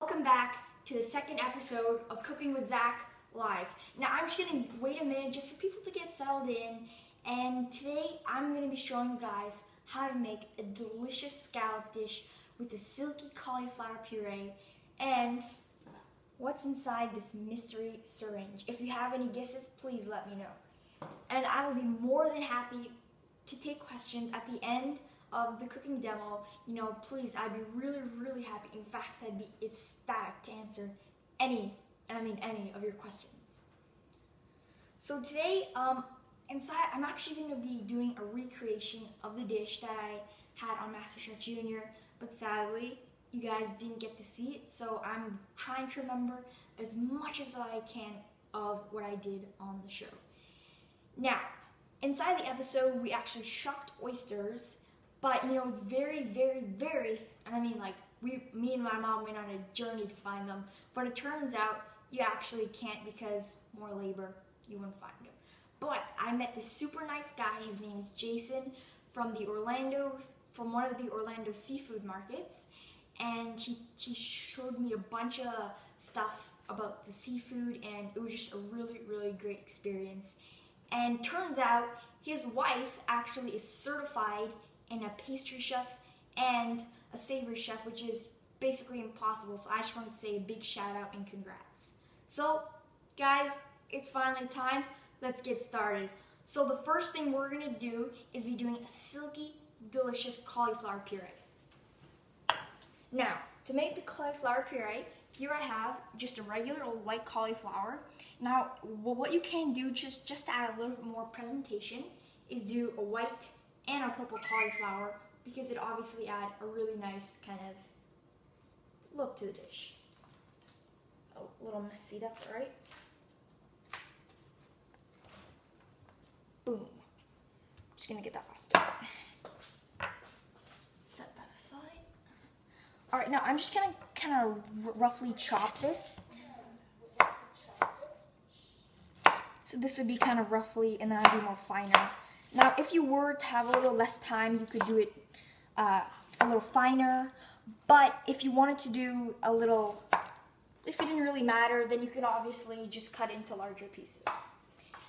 Welcome back to the second episode of Cooking with Zac Live. Now I'm just going to wait a minute just for people to get settled in, and today I'm going to be showing you guys how to make a delicious scallop dish with a silky cauliflower puree and what's inside this mystery syringe. If you have any guesses, please let me know. And I will be more than happy to take questions at the end of the cooking demo. You know, please, I'd be really happy. In fact, I'd be ecstatic to answer any, and I mean any, of your questions. So today, inside, I'm actually going to be doing a recreation of the dish that I had on MasterChef Junior, but sadly, you guys didn't get to see it, so I'm trying to remember as much as I can of what I did on the show. Now, inside the episode, we actually shucked oysters. But, you know, it's very, and I mean, like, me and my mom went on a journey to find them. But it turns out you actually can't, because more labor, you wouldn't find them. But I met this super nice guy. His name is Jason from one of the Orlando seafood markets. And he showed me a bunch of stuff about the seafood, and it was just a really great experience. And turns out his wife actually is certified and a pastry chef and a savory chef, which is basically impossible. So I just want to say a big shout out and congrats. So guys, it's finally time. Let's get started. So the first thing we're gonna do is be doing a silky, delicious cauliflower puree. Now, to make the cauliflower puree, here I have just a regular old white cauliflower. Now, what you can do, just to add a little bit more presentation, is do a white and a purple cauliflower, because it obviously adds a really nice kind of look to the dish. Oh, a little messy, that's all right. Boom. Just gonna get that last bit. Set that aside. All right, now I'm just gonna kind of roughly chop this. So this would be kind of roughly, and then I'd be more finer. Now, if you were to have a little less time, you could do it a little finer. But if you wanted to do a little, if it didn't really matter, then you can obviously just cut into larger pieces.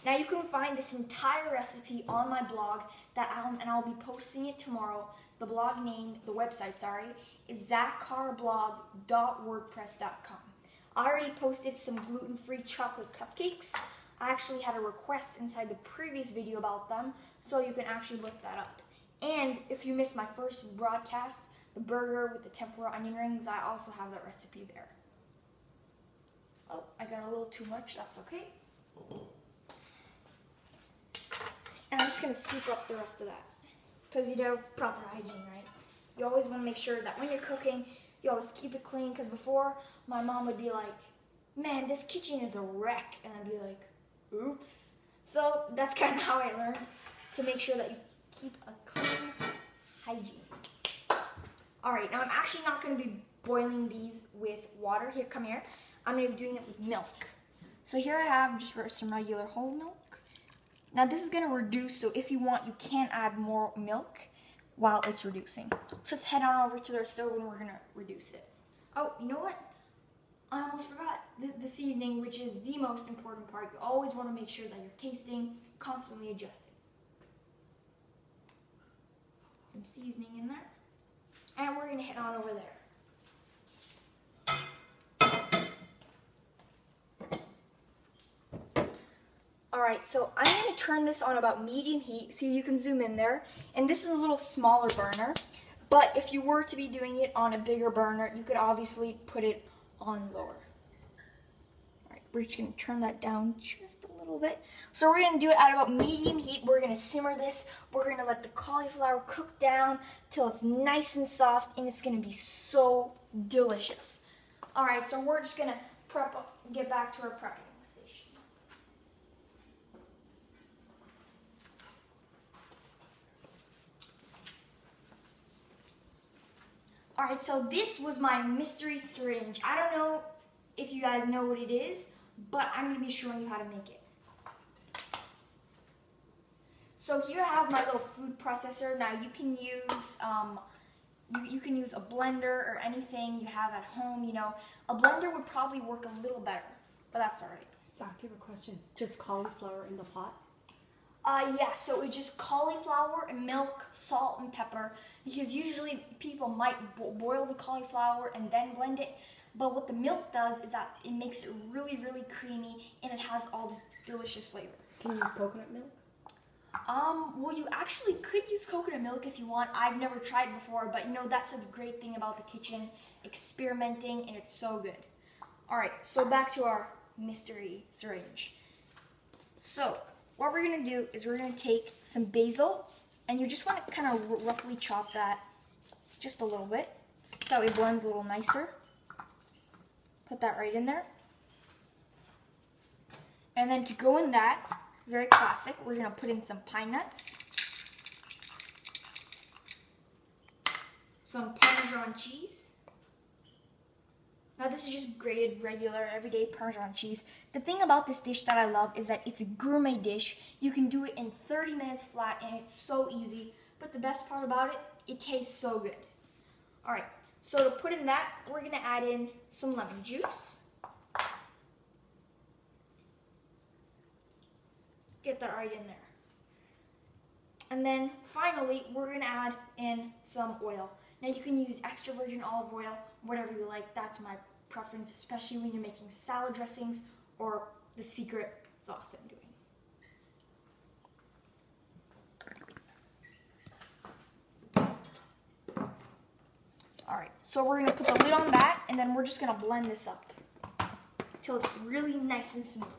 Now, you can find this entire recipe on my blog, and I'll be posting it tomorrow. The blog name, the website, sorry, is zackarablog.wordpress.com. I already posted some gluten-free chocolate cupcakes. I actually had a request inside the previous video about them, so you can actually look that up. And if you missed my first broadcast, the burger with the tempura onion rings, I also have that recipe there. Oh, I got a little too much, that's okay. And I'm just gonna scoop up the rest of that, because you know, proper hygiene, right? You always wanna make sure that when you're cooking, you always keep it clean, because before, my mom would be like, man, this kitchen is a wreck, and I'd be like, oops. So that's kind of how I learned to make sure that you keep a clean hygiene. All right, now I'm actually not going to be boiling these with water. Here, come here. I'm going to be doing it with milk. So here I have just some regular whole milk. Now this is going to reduce, so if you want, you can add more milk while it's reducing. So let's head on over to the stove and we're going to reduce it. Oh, you know what? I almost forgot the seasoning, which is the most important part. You always want to make sure that you're tasting, constantly adjusting. Some seasoning in there. And we're going to head on over there. Alright, so I'm going to turn this on about medium heat. See, you can zoom in there. And this is a little smaller burner. But if you were to be doing it on a bigger burner, you could obviously put it on lower. All right, we're just gonna turn that down just a little bit. So we're gonna do it at about medium heat. We're gonna simmer this. We're gonna let the cauliflower cook down till it's nice and soft, and it's gonna be so delicious. All right, so we're just gonna prep up and get back to our prepping station. Alright, so this was my mystery syringe. I don't know if you guys know what it is, but I'm going to be showing you how to make it. So here I have my little food processor. Now you can use You can use a blender or anything you have at home, you know. A blender would probably work a little better, but that's all right. Zac, I have a question. Just cauliflower in the pot? Yeah, so it's just cauliflower and milk, salt, and pepper, because usually people might boil the cauliflower and then blend it, but what the milk does is that it makes it really, really creamy, and it has all this delicious flavor. Can you use coconut milk? Well, you actually could use coconut milk if you want. I've never tried before, but you know, that's the great thing about the kitchen, experimenting, and it's so good. All right, so back to our mystery syringe. So what we're gonna do is we're gonna take some basil, and you just wanna kind of roughly chop that just a little bit, so it blends a little nicer. Put that right in there. And then to go in that, very classic, we're gonna put in some pine nuts, some Parmesan cheese. Now this is just grated, regular, everyday Parmesan cheese. The thing about this dish that I love is that it's a gourmet dish. You can do it in 30 minutes flat, and it's so easy. But the best part about it, it tastes so good. All right, so to put in that, we're gonna add in some lemon juice. Get that right in there. And then finally, we're going to add in some oil. Now you can use extra virgin olive oil, whatever you like. That's my preference, especially when you're making salad dressings or the secret sauce I'm doing. All right, so we're going to put the lid on that, and then we're just going to blend this up till it's really nice and smooth.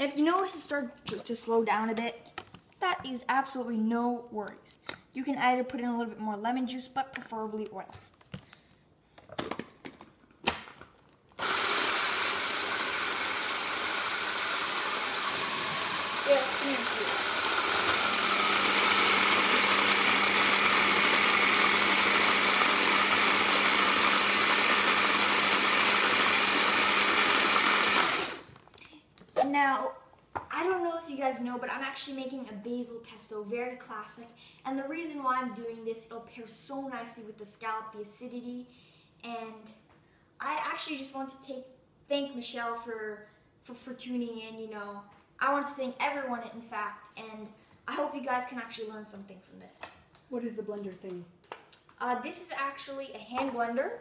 If you notice it start to slow down a bit, that is absolutely no worries. You can either put in a little bit more lemon juice, but preferably oil. Now, I don't know if you guys know, but I'm actually making a basil pesto, very classic. And the reason why I'm doing this, it'll pair so nicely with the scallop, the acidity. And I actually just want to thank Michelle for tuning in, you know. I want to thank everyone, in fact, and I hope you guys can actually learn something from this. What is the blender thing? This is actually a hand blender.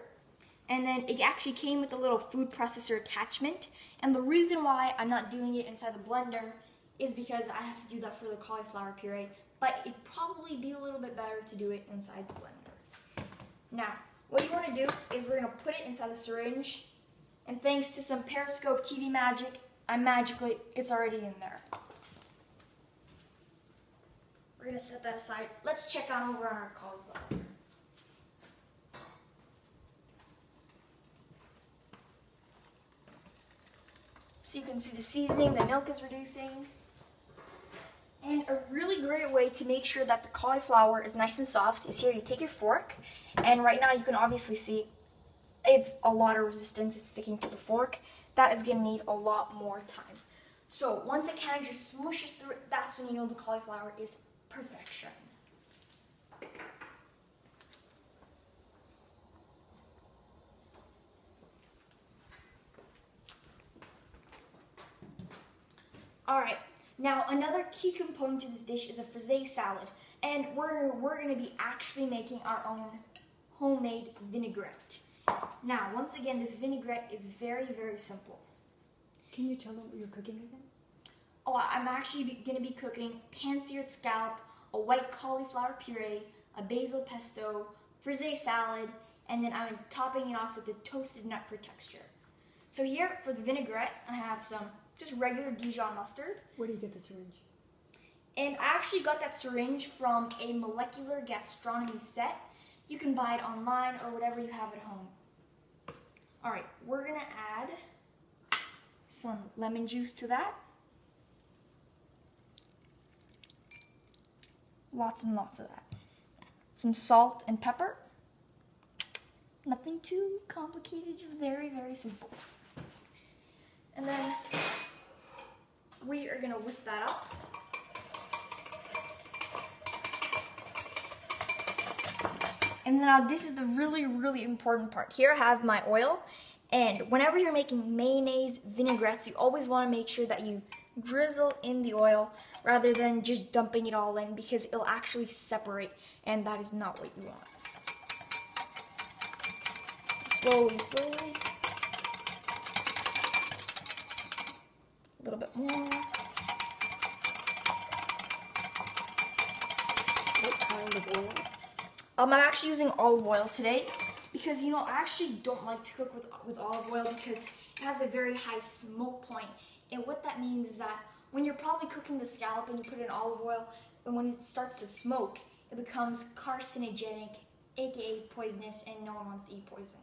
And then it actually came with a little food processor attachment. And the reason why I'm not doing it inside the blender is because I have to do that for the cauliflower puree. But it'd probably be a little bit better to do it inside the blender. Now, what you want to do is we're going to put it inside the syringe. And thanks to some Periscope TV magic, it's already in there. We're going to set that aside. Let's check on over on our cauliflower. So you can see the seasoning, the milk is reducing. And a really great way to make sure that the cauliflower is nice and soft is here, you take your fork, and right now you can obviously see it's a lot of resistance, it's sticking to the fork. That is gonna need a lot more time. So once it kind of just smooshes through it, that's when you know the cauliflower is perfection. Alright, now another key component to this dish is a frisee salad, and we're going to be actually making our own homemade vinaigrette. Now, once again, this vinaigrette is very, very simple. Can you tell them what you're cooking again? Oh, I'm actually going to be cooking pan-seared scallop, a white cauliflower puree, a basil pesto, frisee salad, and then I'm topping it off with a toasted nut for texture. So here, for the vinaigrette, I have some just regular Dijon mustard. Where do you get the syringe? And I actually got that syringe from a molecular gastronomy set. You can buy it online or whatever you have at home. All right, we're gonna add some lemon juice to that. Lots and lots of that. Some salt and pepper. Nothing too complicated, just very, very simple. And then we are gonna whisk that up. And now this is the really, really important part. Here I have my oil, and whenever you're making mayonnaise, vinaigrettes, you always wanna make sure that you drizzle in the oil rather than just dumping it all in, because it'll actually separate, and that is not what you want. Slowly, slowly. A little bit more. What kind of oil? I'm actually using olive oil today because, you know, I actually don't like to cook with olive oil because it has a very high smoke point. And what that means is that when you're probably cooking the scallop and you put in olive oil, and when it starts to smoke, it becomes carcinogenic, aka poisonous, and no one wants to eat poison.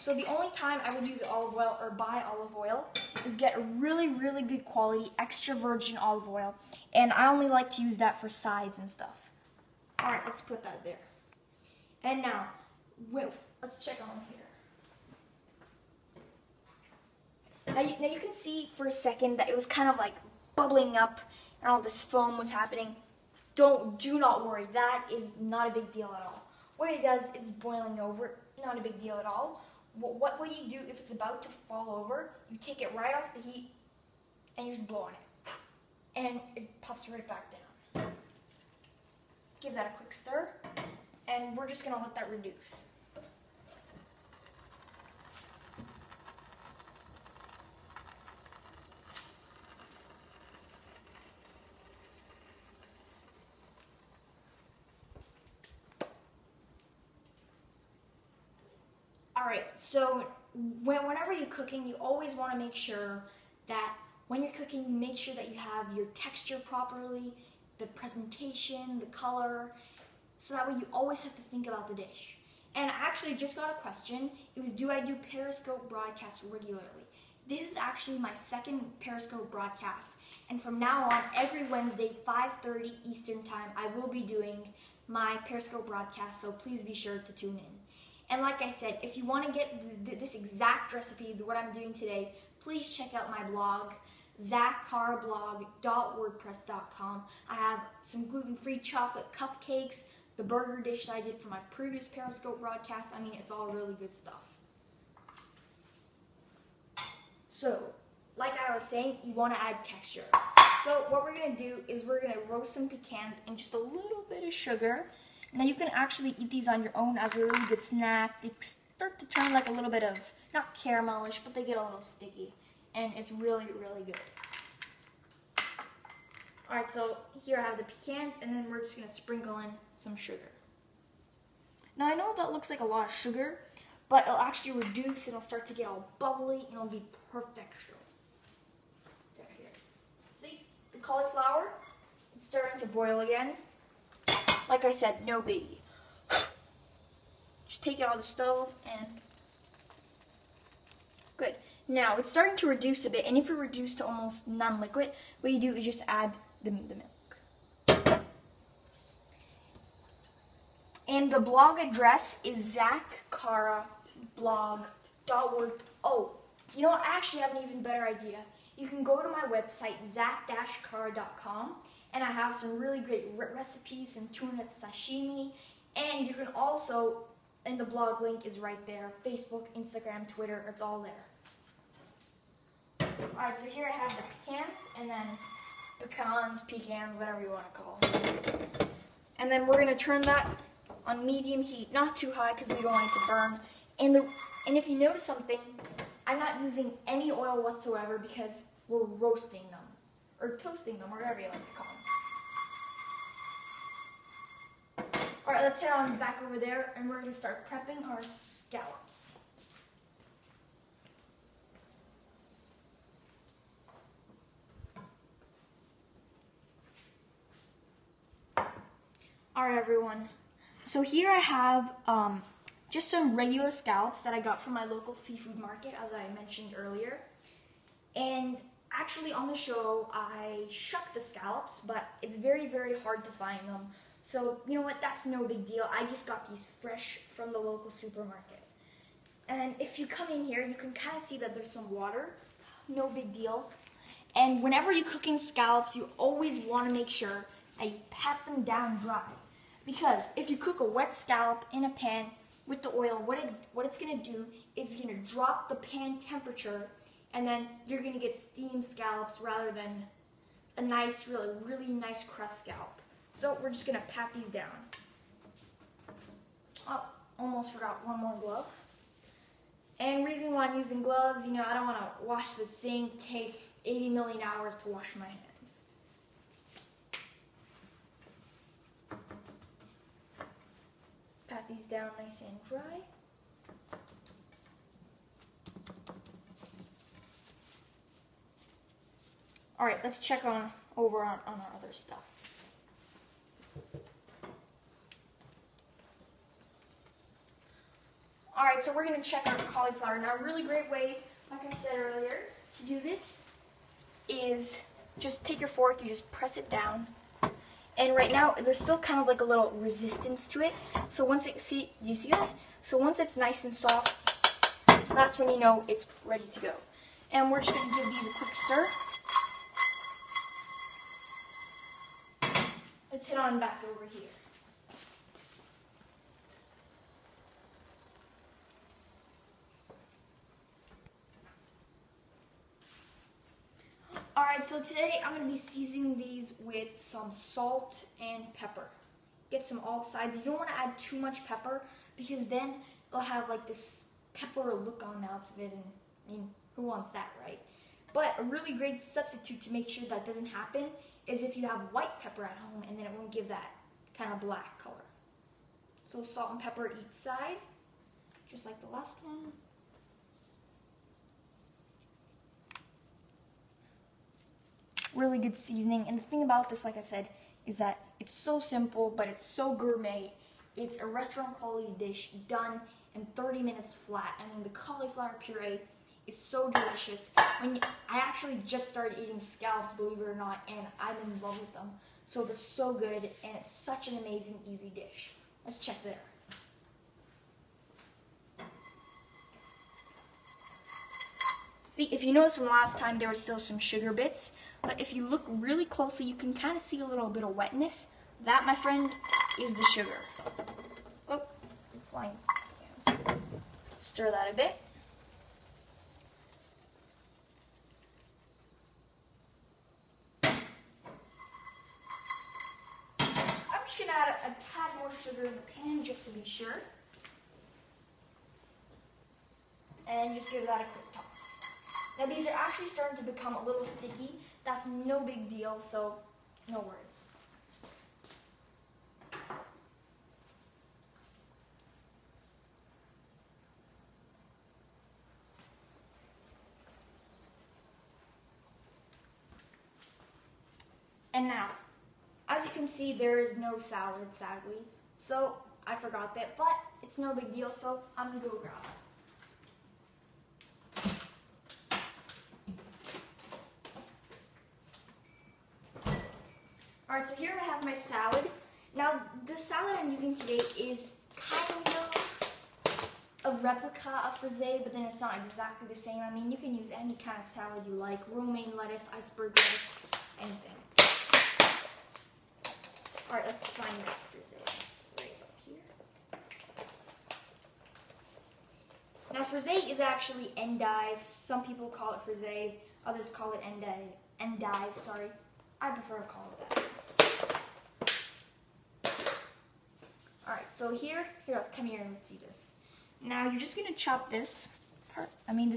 So the only time I would use olive oil or buy olive oil is get a really, really good quality extra virgin olive oil. And I only like to use that for sides and stuff. All right, let's put that there. And now, let's check on here. Now you can see for a second that it was kind of like bubbling up and all this foam was happening. Do not worry, that is not a big deal at all. What it does is boiling over, not a big deal at all. What you do if it's about to fall over, you take it right off the heat and you just blow on it. And it pops right back down. Give that a quick stir, and we're just gonna let that reduce. Alright, so whenever you're cooking, you always want to make sure that when you're cooking, you make sure that you have your texture properly, the presentation, the color, so that way you always have to think about the dish. And I actually just got a question. It was, do I do Periscope broadcasts regularly? This is actually my second Periscope broadcast, and from now on, every Wednesday, 5:30 Eastern Time, I will be doing my Periscope broadcast, so please be sure to tune in. And like I said, if you want to get this exact recipe, what I'm doing today, please check out my blog, zackarablog.wordpress.com. I have some gluten-free chocolate cupcakes, the burger dish that I did for my previous Periscope broadcast. I mean, it's all really good stuff. So, like I was saying, you want to add texture. So what we're going to do is we're going to roast some pecans and just a little bit of sugar. Now you can actually eat these on your own as a really good snack. They start to turn like a little bit of, not caramelish, but they get a little sticky. And it's really, really good. Alright, so here I have the pecans, and then we're just going to sprinkle in some sugar. Now I know that looks like a lot of sugar, but it'll actually reduce, and it'll start to get all bubbly, and it'll be perfection. So here, see, the cauliflower, it's starting to boil again. Like I said, no biggie. Just take it on the stove and good. Now it's starting to reduce a bit, and if it reduced to almost non-liquid, what you do is just add the milk. And the blog address is zackarablog.wordpress.com. Oh, you know what? I actually have an even better idea. You can go to my website, zac-kara.com. And I have some really great recipes, some tuna sashimi, and you can also, and the blog link is right there, Facebook, Instagram, Twitter, it's all there. Alright, so here I have the pecans, and then pecans, whatever you want to call them. And then we're going to turn that on medium heat, not too high because we don't want it to burn. And if you notice something, I'm not using any oil whatsoever because we're roasting them, or toasting them, or whatever you like to call them. Alright, let's head on back over there, and we're going to start prepping our scallops. Alright everyone, so here I have just some regular scallops that I got from my local seafood market, as I mentioned earlier. And actually, on the show, I shuck the scallops, but it's very, very hard to find them. So, you know what, that's no big deal. I just got these fresh from the local supermarket. And if you come in here, you can kind of see that there's some water. no big deal. And whenever you're cooking scallops, you always want to make sure that you pat them down dry. Because if you cook a wet scallop in a pan with the oil, what it's going to do is it's going to drop the pan temperature, and then you're going to get steamed scallops rather than a nice, really nice crust scallop. So we're just going to pat these down. Oh, almost forgot one more glove. And reason why I'm using gloves, you know, I don't want to wash the sink, take 80 million hours to wash my hands. Pat these down nice and dry. All right, let's check over on our other stuff. All right, so we're gonna check out the cauliflower. Now, a really great way, like I said earlier, to do this is just take your fork, you just press it down. And right now, there's still kind of like a little resistance to it. So once it, see, do you see that? So once it's nice and soft, that's when you know it's ready to go. And we're just gonna give these a quick stir. Let's head on back over here. Alright, so today I'm going to be seasoning these with some salt and pepper. Get some all sides. You don't want to add too much pepper because then it'll have like this pepper look on the outside of it, and I mean, who wants that, right? But a really great substitute to make sure that doesn't happen is if you have white pepper at home, and then it won't give that kind of black color. So salt and pepper each side, just like the last one. Really good seasoning, and the thing about this, like I said, is that it's so simple, but it's so gourmet. It's a restaurant quality dish done in 30 minutes flat. I mean, the cauliflower puree is so delicious. I actually just started eating scallops, believe it or not, and I'm in love with them. So they're so good, and it's such an amazing, easy dish. Let's check there. See, if you notice from last time, there was still some sugar bits, but if you look really closely, you can kind of see a little bit of wetness. That, my friend, is the sugar. Oh, I'm flying. Stir that a bit. I'm just gonna add a tad more sugar in the pan just to be sure. And just give that a quick toss. Now these are actually starting to become a little sticky. That's no big deal, so no worries. And now, as you can see, there is no salad, sadly. So I forgot that, but it's no big deal, so I'm gonna go grab it. Alright, so here I have my salad. Now, the salad I'm using today is kind of a replica of Frisee, but then it's not exactly the same. I mean, you can use any kind of salad you like. Romaine lettuce, iceberg lettuce, anything. Alright, let's find that Frisee right up here. Now, Frisee is actually endive. Some people call it Frisee, others call it endive, sorry. I prefer to call it that. Alright, so here, come here and let's see this. Now you're just gonna chop this part. I mean,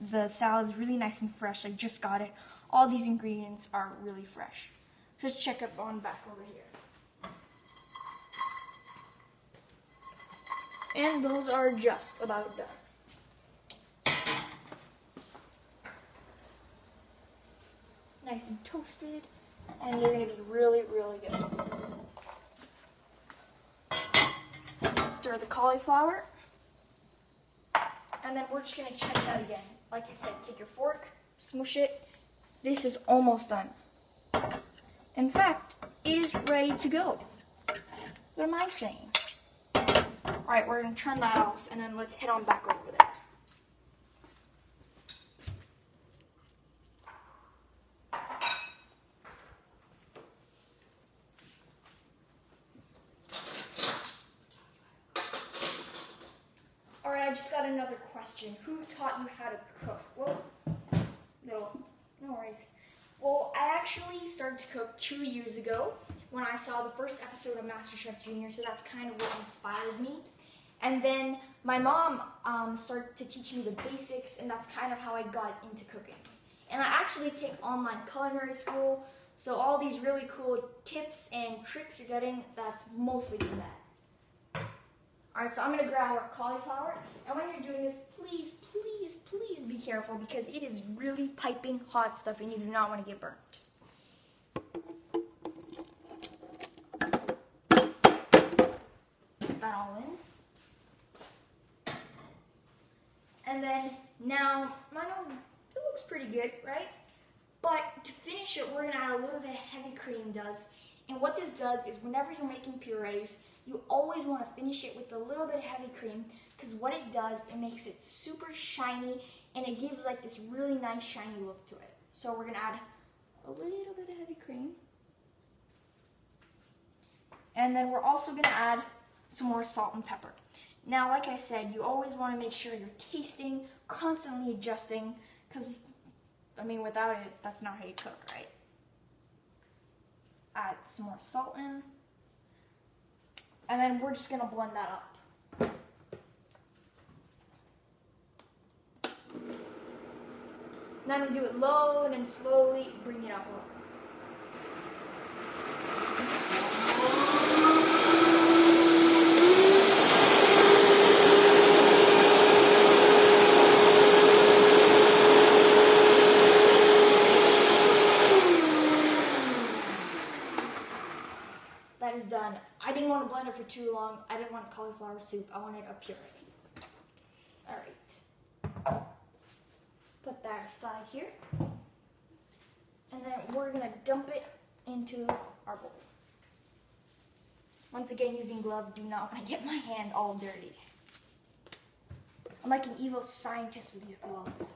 the salad's really nice and fresh. I just got it. All these ingredients are really fresh. So let's check up on back over here. And those are just about done. Nice and toasted, and they're gonna be really good. Stir the cauliflower, and then we're just gonna check that again. Like I said, take your fork, smoosh it. This is almost done. In fact, it is ready to go. What am I saying? All right, we're gonna turn that off, and then let's head on back over there. I just got another question. Who taught you how to cook? Well, no worries. Well, I actually started to cook 2 years ago when I saw the first episode of MasterChef Junior, so that's kind of what inspired me. And then my mom started to teach me the basics, and that's kind of how I got into cooking. And I actually take online culinary school, so all these really cool tips and tricks you're getting, that's mostly from that. Alright, so I'm going to grab our cauliflower, and when you're doing this, please be careful, because it is really piping hot stuff and you do not want to get burnt. Put that all in. And then now, I know it looks pretty good, right? But to finish it, we're going to add a little bit of heavy cream does. And what this does is whenever you're making purees, you always want to finish it with a little bit of heavy cream, because what it does, it makes it super shiny and it gives like this really nice shiny look to it. So we're going to add a little bit of heavy cream. And then we're also going to add some more salt and pepper. Now, like I said, you always want to make sure you're tasting, constantly adjusting, because, I mean, without it, that's not how you cook, right? Add some more salt in. And then we're just going to blend that up. Now I'm going to do it low and then slowly bring it up a little. That is done. I didn't want to blend it for too long. I didn't want cauliflower soup. I wanted a puree. All right. Put that aside here. And then we're going to dump it into our bowl. Once again, using gloves, do not want to get my hand all dirty. I'm like an evil scientist with these gloves.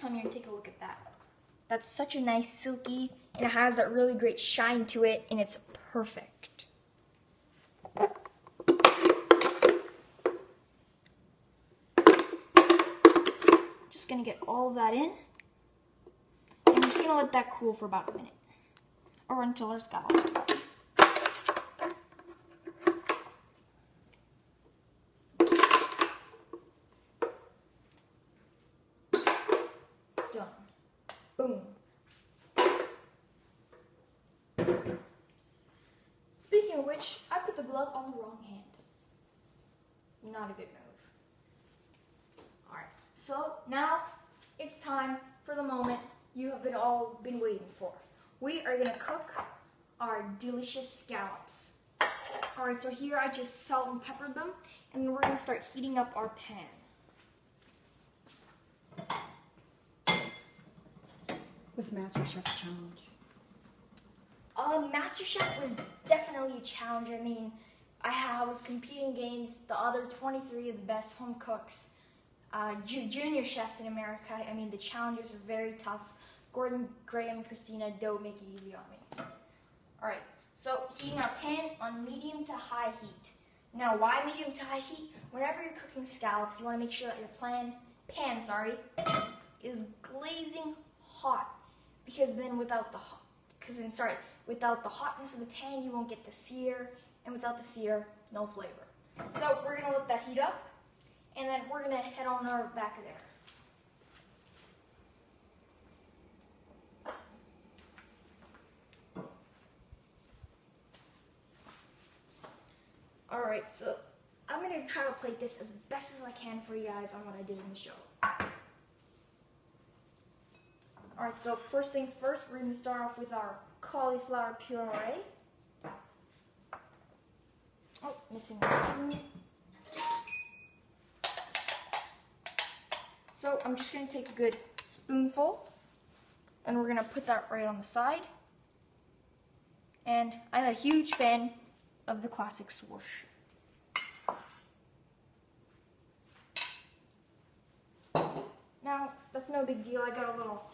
Come here and take a look at that. That's such a nice silky, and it has that really great shine to it, and it's perfect. Just gonna get all of that in, and we're just gonna let that cool for about a minute, or until it's got all. Done. Boom. Speaking of which, I put the glove on the wrong hand. Not a good move. Alright, so now it's time for the moment you have all been waiting for. We are going to cook our delicious scallops. Alright, so here I just salt and peppered them, and we're going to start heating up our pan. What's MasterChef challenge? MasterChef was definitely a challenge. I mean, I was competing against the other 23 of the best home cooks, junior chefs in America. I mean, the challenges were very tough. Gordon, Graham, and Christina don't make it easy on me. All right, so heating our pan on medium to high heat. Now, why medium to high heat? Whenever you're cooking scallops, you want to make sure that your pan is glazing hot. Because then without the hotness of the pan, you won't get the sear, and without the sear, no flavor. So we're gonna let that heat up, and then we're gonna head on our back of there. All right, so I'm gonna try to plate this as best as I can for you guys on what I did in the show. Alright, so first things first, we're going to start off with our cauliflower puree. Oh, missing the spoon. So I'm just going to take a good spoonful, and we're going to put that right on the side. And I'm a huge fan of the classic swoosh. Now, that's no big deal, I got a little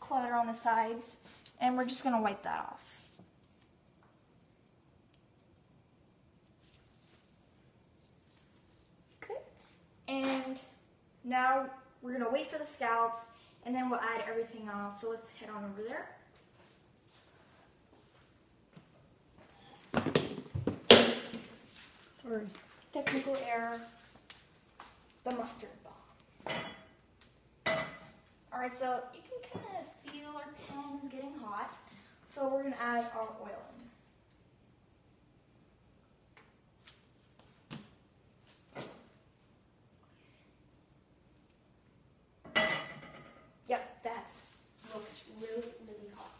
clutter on the sides, and we're just going to wipe that off. Now we're going to wait for the scallops and then we'll add everything else. So let's head on over there. Sorry, technical error, the mustard bomb. All right, so you can kind of feel our pan is getting hot. So we're gonna add our oil in. Yep, that looks really, really hot.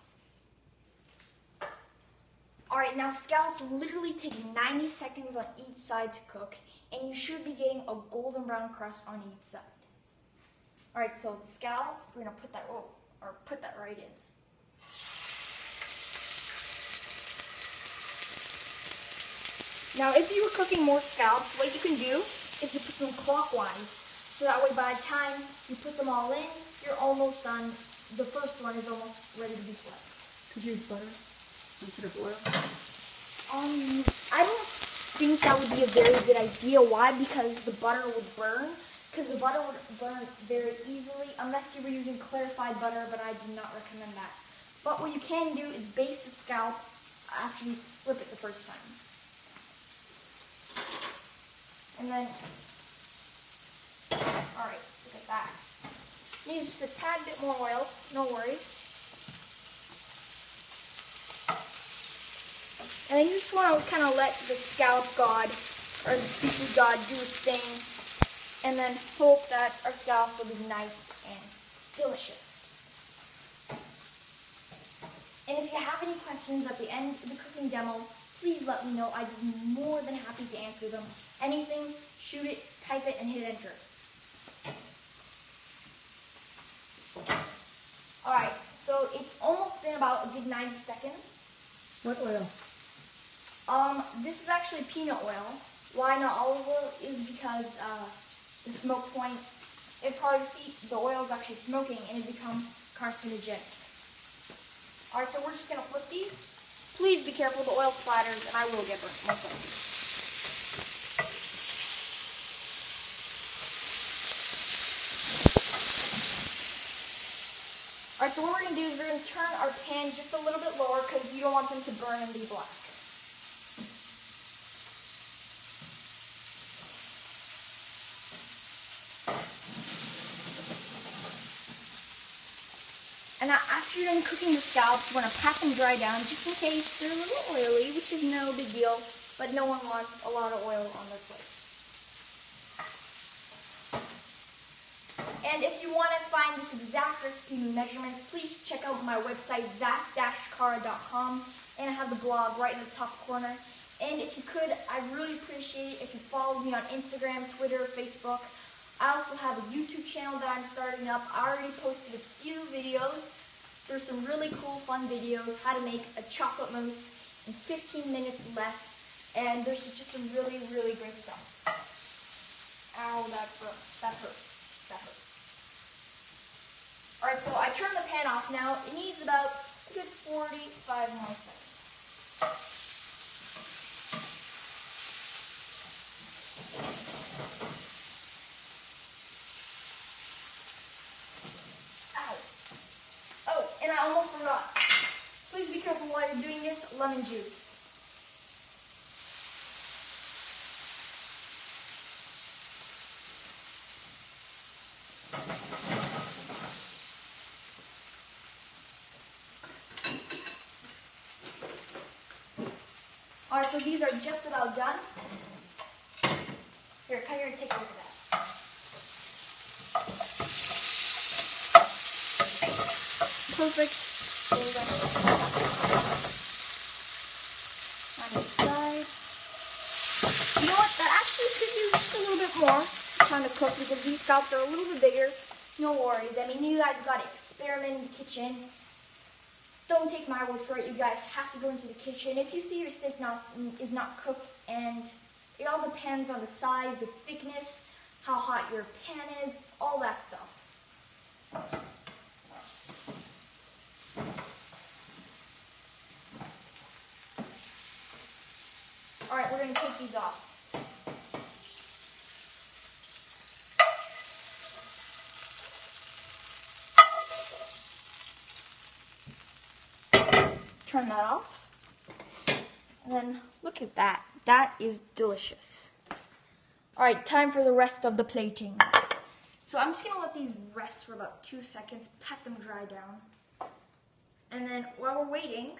All right, now scallops literally take 90 seconds on each side to cook, and you should be getting a golden brown crust on each side. All right, so the scallop, we're gonna put that right in. Now, if you were cooking more scallops, what you can do is you put them clockwise. So that way, by the time you put them all in, you're almost done. The first one is almost ready to be flipped. Could you use butter instead of oil? I don't think that would be a very good idea. Why? Because the butter would burn. Because the butter would burn very easily, unless you were using clarified butter, but I do not recommend that. But what you can do is baste the scallop after you flip it the first time. And then, all right, look at that. Needs just a tad bit more oil, no worries. And then you just want to kind of let the scallop god, or the seafood god, do its thing. And then hope that our scallops will be nice and delicious. And if you have any questions at the end of the cooking demo, please let me know. I'd be more than happy to answer them. Anything, shoot it, type it, and hit enter. All right, so it's almost been about a good 90 seconds. What oil? This is actually peanut oil. Why not olive oil is because the smoke point, it's hard to see, the oil is actually smoking and it becomes carcinogenic. All right, so we're just gonna flip these. Please be careful, the oil splatters, and I will get burnt myself. All right, so what we're going to do is we're going to turn our pan just a little bit lower because you don't want them to burn and be black. And now after you're done cooking the scallops, you want to pat them dry down just in case they're a little oily, which is no big deal, but no one wants a lot of oil on their plate. And if you want to find this exact recipe and measurements, please check out my website, zac-kara.com, and I have the blog right in the top corner. And if you could, I'd really appreciate it if you followed me on Instagram, Twitter, Facebook. I also have a YouTube channel that I'm starting up. I already posted a few videos. There's some really cool, fun videos, how to make a chocolate mousse in 15 minutes less, and there's just some really, really great stuff. Ow, that hurt. That hurts. That hurts. All right, so I turn the pan off now. It needs about a good 45 more seconds. Please be careful while you're doing this, lemon juice. All right, so these are just about done. Here, come here and take a look at that. Perfect. On the side. You know what? That actually could use just a little bit more time to cook because these scallops are a little bit bigger. No worries. I mean, you guys got to experiment in the kitchen. Don't take my word for it. You guys have to go into the kitchen. If you see your steak is not cooked, and it all depends on the size, the thickness, how hot your pan is, all that stuff. All right, we're going to take these off. turn that off. And then look at that. That is delicious. All right, time for the rest of the plating. So I'm just gonna let these rest for about 2 seconds, pat them dry down. And then while we're waiting,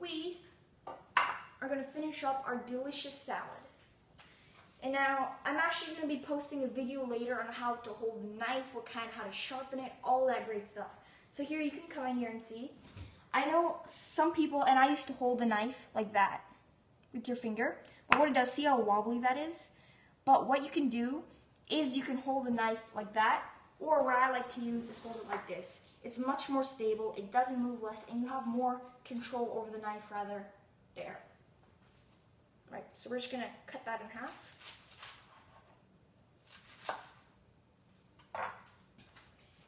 we are gonna finish up our delicious salad. And now, I'm actually gonna be posting a video later on how to hold the knife, what kind, how to sharpen it, all that great stuff. So here, you can come in here and see. I know some people, and I used to hold the knife like that with your finger, but what it does, see how wobbly that is? But what you can do is you can hold the knife like that, or what I like to use is hold it like this. It's much more stable, it doesn't move less, and you have more control over the knife rather there. Right, so we're just gonna cut that in half.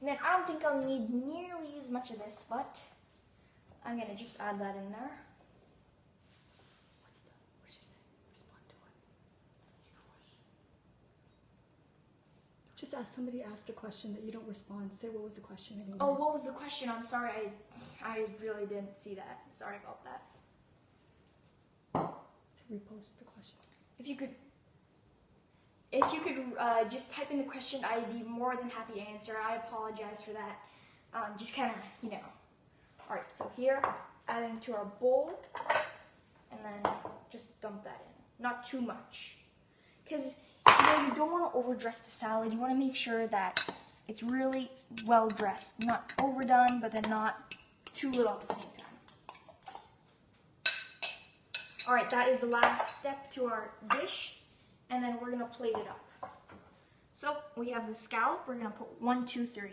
And then I don't think I'll need nearly as much of this, but I'm gonna just add that in there. Just ask, somebody asked a question that you don't respond. Say, what was the question again? Oh, what was the question? I'm sorry, I really didn't see that. Sorry about that. To repost the question. If you could just type in the question, I'd be more than happy to answer. I apologize for that. Just kind of, you know. All right, so here, adding to our bowl, and then just dump that in. Not too much, because you don't want to overdress the salad. You want to make sure that it's really well dressed, not overdone, but then not too little at the same time. All right, that is the last step to our dish, and then we're gonna plate it up. So we have the scallop. We're gonna put 1, 2, 3.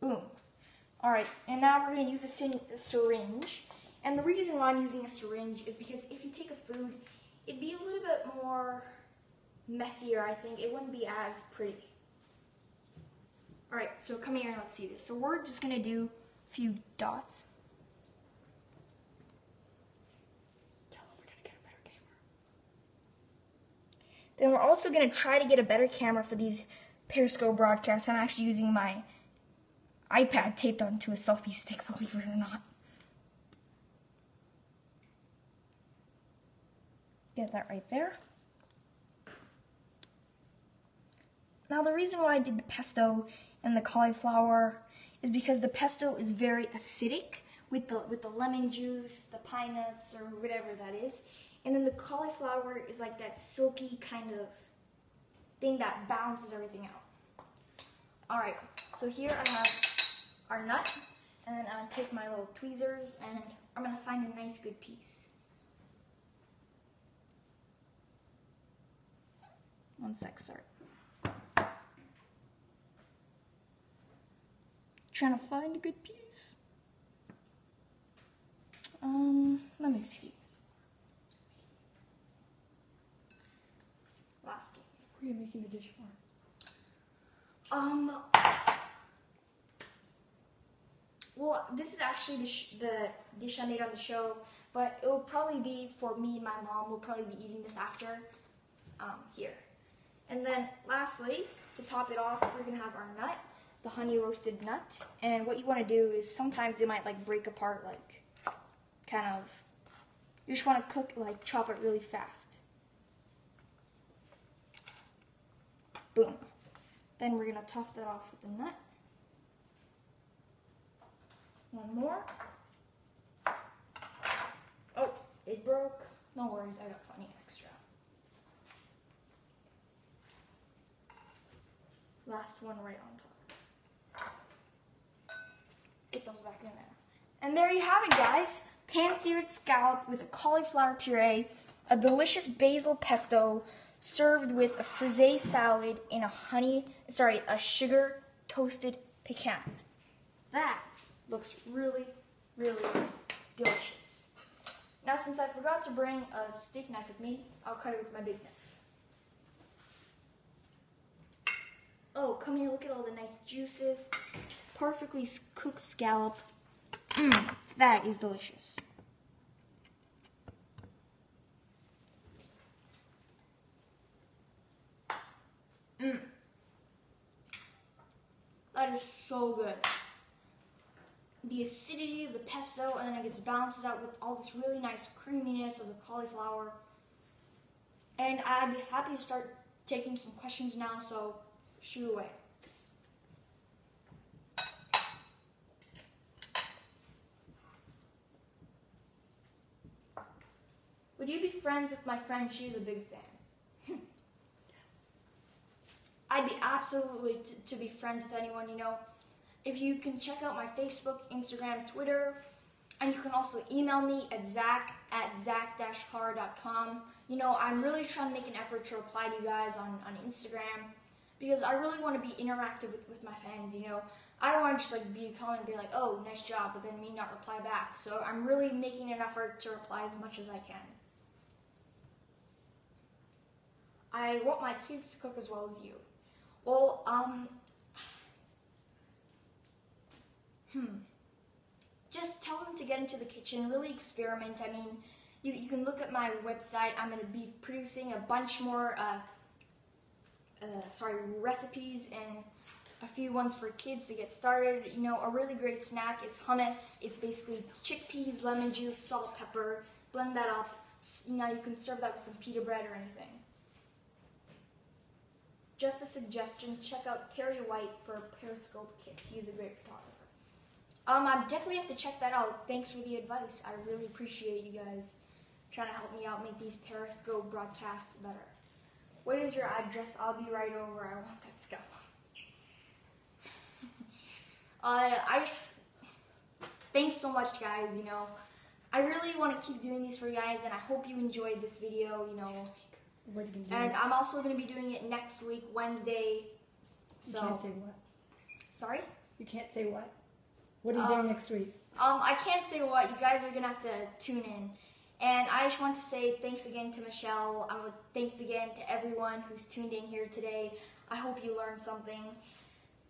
Boom. All right, and now we're gonna use a syringe. And the reason why I'm using a syringe is because if you take a food, it'd be a little bit more messier, I think. It wouldn't be as pretty. All right, so come here and let's see this. So we're just gonna do a few dots. Tell them we're gonna get a better camera. Then we're also gonna try to get a better camera for these Periscope broadcasts. I'm actually using my iPad taped onto a selfie stick, believe it or not. Get that right there. Now the reason why I did the pesto and the cauliflower is because the pesto is very acidic with the lemon juice, the pine nuts, or whatever that is. And then the cauliflower is like that silky kind of thing that balances everything out. All right, so here I have our nut, and then I'll take my little tweezers and I'm gonna find a nice good piece. One sec, sorry. Trying to find a good piece. Let me see. Last one. Who are you making the dish for? Well, this is actually the dish I made on the show, but it'll probably be for me and my mom. We'll probably be eating this after, here. And then lastly, to top it off, we're gonna have our nut, the honey roasted nut. And what you wanna do is sometimes they might like break apart, like kind of, you just wanna cook, like chop it really fast. Boom. Then we're gonna top that off with the nut. One more. Oh, it broke. No worries, I got plenty extra. Last one right on top. Get those back in there. And there you have it, guys. Pan-seared scallop with a cauliflower puree, a delicious basil pesto, served with a frisee salad and a sugar toasted pecan. That looks really, really delicious. Now, since I forgot to bring a steak knife with me, I'll cut it with my big knife. Oh, come here, look at all the nice juices. Perfectly cooked scallop. Mmm, that is delicious. Mmm. That is so good. The acidity of the pesto, and then it gets balanced out with all this really nice creaminess of the cauliflower. And I'd be happy to start taking some questions now, so shoot away. Would you be friends with my friend? She's a big fan. Yes. I'd be absolutely to be friends with anyone, you know. If you can check out my Facebook, Instagram, Twitter, and you can also email me at zack@zack-kara.com. You know, I'm really trying to make an effort to reply to you guys on Instagram, because I really want to be interactive with my fans, you know. I don't want to just like be calling and be like, oh, nice job, but then me not reply back. So I'm really making an effort to reply as much as I can. I want my kids to cook as well as you. Well, just tell them to get into the kitchen, really experiment. I mean, you can look at my website. I'm going to be producing a bunch more, recipes and a few ones for kids to get started. You know, a really great snack is hummus. It's basically chickpeas, lemon juice, salt, pepper. Blend that up. Now you can serve that with some pita bread or anything. Just a suggestion, check out Carrie White for Periscope Kits. He's a great photographer. I definitely have to check that out. Thanks for the advice. I really appreciate you guys trying to help me out make these Periscope broadcasts better. What is your address? I'll be right over. I want that scallop. Thanks so much, guys. You know, I really want to keep doing these for you guys, and I hope you enjoyed this video. You know, and I'm also going to be doing it next week, Wednesday. So you can't say what? Sorry? You can't say what? What are you doing next week? I can't say what. You guys are going to have to tune in. And I just want to say thanks again to Michelle. Thanks again to everyone who's tuned in here today. I hope you learned something.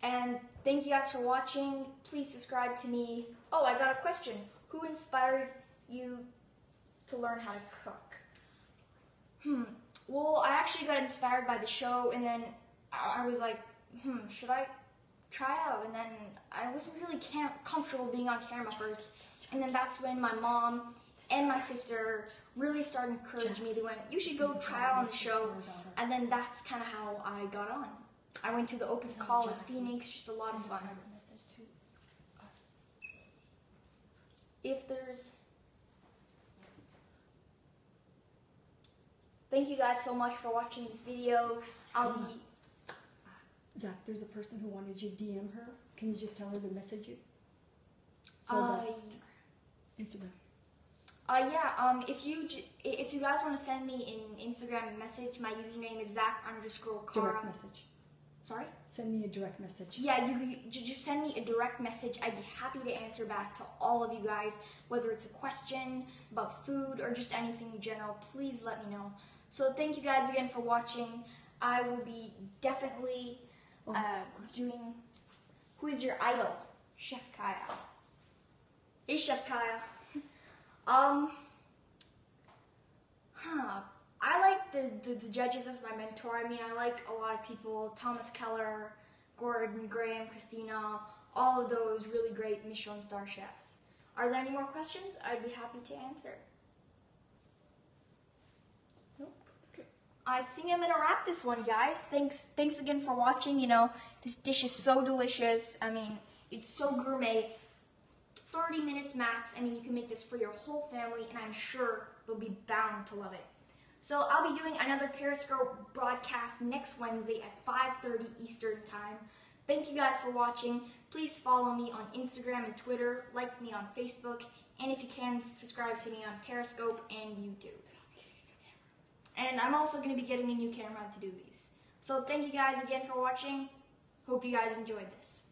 And thank you guys for watching. Please subscribe to me. Oh, I got a question. Who inspired you to learn how to cook? Well, I actually got inspired by the show, and then I was like, should I try out? And then I wasn't really comfortable being on camera first. And then that's when my mom and my sister really started to encourage me. They went, you should go try out on the show. And then that's kind of how I got on. I went to the open call in Phoenix, just a lot of fun. Thank you guys so much for watching this video. Zach, there's a person who wanted you to DM her. Can you just tell her to message you? Instagram. If you guys want to send me an Instagram message, my username is zack_Kara. Direct message. Sorry? Send me a direct message. Yeah, you just send me a direct message. I'd be happy to answer back to all of you guys, whether it's a question about food or just anything in general. Please let me know. So thank you guys again for watching. I will be definitely doing... Who is your idol? Chef Kai. Hey, Chef Kai. I like the judges as my mentor. I mean, I like a lot of people. Thomas Keller, Gordon, Graham, Christina, all of those really great Michelin star chefs. Are there any more questions? I'd be happy to answer. I think I'm going to wrap this one, guys. Thanks again for watching. You know, this dish is so delicious. I mean, it's so gourmet. 30 minutes max. I mean, you can make this for your whole family, and I'm sure they'll be bound to love it. So I'll be doing another Periscope broadcast next Wednesday at 5:30 Eastern Time. Thank you guys for watching. Please follow me on Instagram and Twitter. Like me on Facebook. And if you can, subscribe to me on Periscope and YouTube. And I'm also going to be getting a new camera to do these. So thank you guys again for watching. Hope you guys enjoyed this.